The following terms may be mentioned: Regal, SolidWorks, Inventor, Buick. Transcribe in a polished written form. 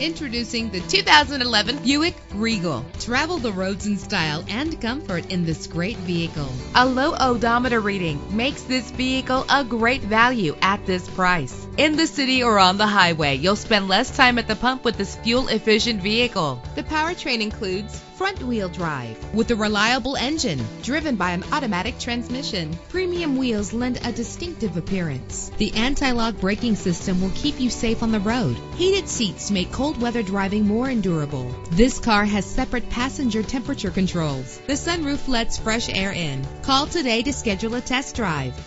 Introducing the 2011 Buick Regal. Travel the roads in style and comfort in this great vehicle. A low odometer reading makes this vehicle a great value at this price. In the city or on the highway, you'll spend less time at the pump with this fuel-efficient vehicle. The powertrain includes front-wheel drive with a reliable engine driven by an automatic transmission. Premium wheels lend a distinctive appearance. The anti-lock braking system will keep you safe on the road. Heated seats make cold weather driving more endurable. This car has separate passenger temperature controls. The sunroof lets fresh air in. Call today to schedule a test drive.